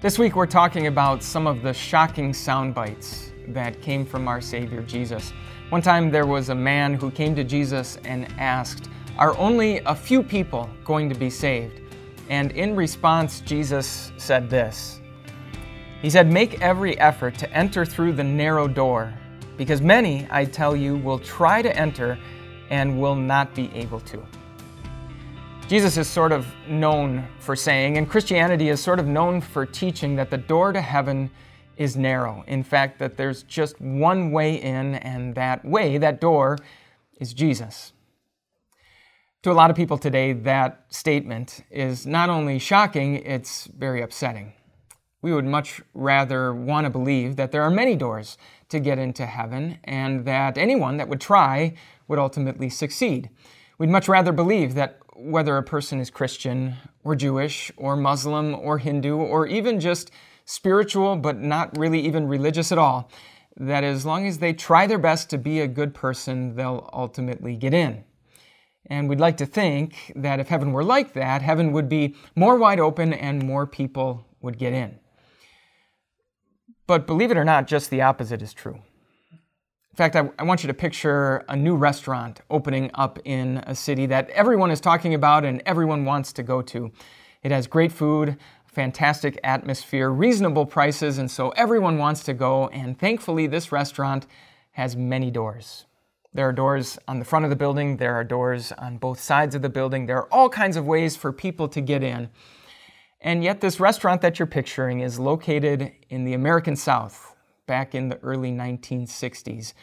This week we're talking about some of the shocking sound bites that came from our Savior Jesus. One time there was a man who came to Jesus and asked, "Are only a few people going to be saved?" And in response, Jesus said this. He said, "Make every effort to enter through the narrow door, because many, I tell you, will try to enter and will not be able to." Jesus is sort of known for saying, and Christianity is sort of known for teaching, that the door to heaven is narrow. In fact, that there's just one way in, and that way, that door, is Jesus. To a lot of people today, that statement is not only shocking, it's very upsetting. We would much rather want to believe that there are many doors to get into heaven, and that anyone that would try would ultimately succeed. We'd much rather believe that whether a person is Christian or Jewish or Muslim or Hindu or even just spiritual but not really even religious at all, that as long as they try their best to be a good person, they'll ultimately get in. And we'd like to think that if heaven were like that, heaven would be more wide open and more people would get in. But believe it or not, just the opposite is true. In fact, I want you to picture a new restaurant opening up in a city that everyone is talking about and everyone wants to go to. It has great food, fantastic atmosphere, reasonable prices, and so everyone wants to go, and thankfully this restaurant has many doors. There are doors on the front of the building, there are doors on both sides of the building, there are all kinds of ways for people to get in. And yet this restaurant that you're picturing is located in the American South, back in the early 1960s.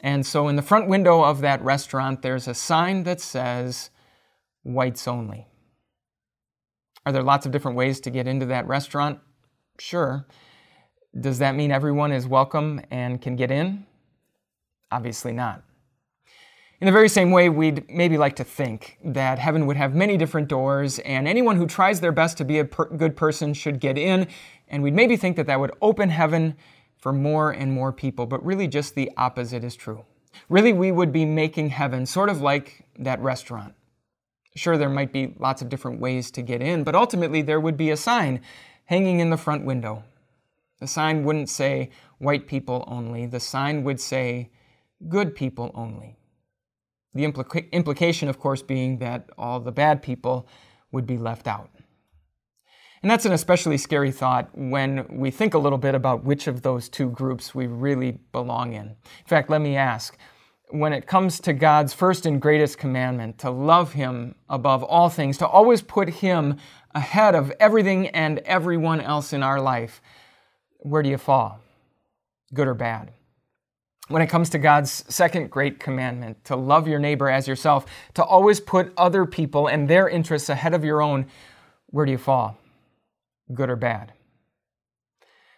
And so in the front window of that restaurant, there's a sign that says, "Whites Only." Are there lots of different ways to get into that restaurant? Sure. Does that mean everyone is welcome and can get in? Obviously not. In the very same way, we'd maybe like to think that heaven would have many different doors, and anyone who tries their best to be a good person should get in, and we'd maybe think that that would open heaven for more and more people, but really just the opposite is true. Really, we would be making heaven sort of like that restaurant. Sure, there might be lots of different ways to get in, but ultimately there would be a sign hanging in the front window. The sign wouldn't say, "White people only." The sign would say, "Good people only." The implication, of course, being that all the bad people would be left out. And that's an especially scary thought when we think a little bit about which of those two groups we really belong in. In fact, let me ask, when it comes to God's first and greatest commandment, to love Him above all things, to always put Him ahead of everything and everyone else in our life, where do you fall? Good or bad? When it comes to God's second great commandment, to love your neighbor as yourself, to always put other people and their interests ahead of your own, where do you fall? Good or bad?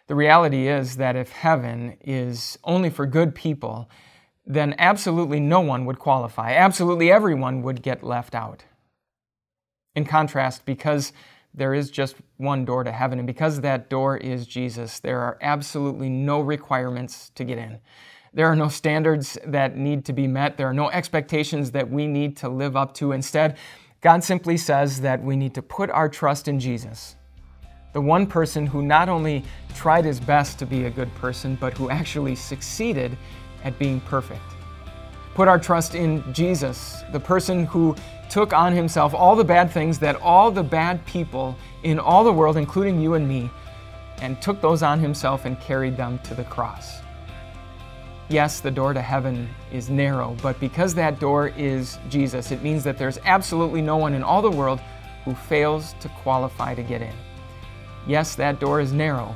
The reality is that if heaven is only for good people, then absolutely no one would qualify. Absolutely everyone would get left out. In contrast, because there is just one door to heaven, and because that door is Jesus, there are absolutely no requirements to get in. There are no standards that need to be met. There are no expectations that we need to live up to. Instead, God simply says that we need to put our trust in Jesus, the one person who not only tried his best to be a good person, but who actually succeeded at being perfect. Put our trust in Jesus, the person who took on himself all the bad things that all the bad people in all the world, including you and me, and took those on himself and carried them to the cross. Yes, the door to heaven is narrow, but because that door is Jesus, it means that there's absolutely no one in all the world who fails to qualify to get in. Yes, that door is narrow,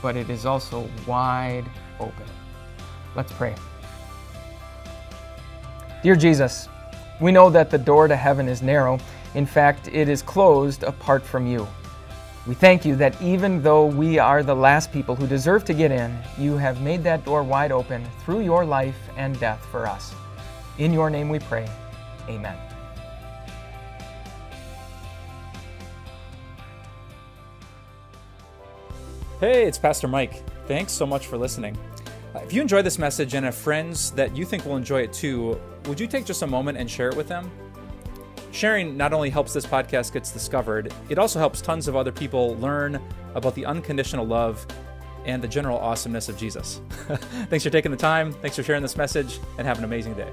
but it is also wide open. Let's pray. Dear Jesus, we know that the door to heaven is narrow. In fact, it is closed apart from you. We thank you that even though we are the last people who deserve to get in, you have made that door wide open through your life and death for us. In your name we pray. Amen. Hey, it's Pastor Mike. Thanks so much for listening. If you enjoy this message and have friends that you think will enjoy it too, would you take just a moment and share it with them? Sharing not only helps this podcast gets discovered, it also helps tons of other people learn about the unconditional love and the general awesomeness of Jesus. Thanks for taking the time. Thanks for sharing this message, and have an amazing day.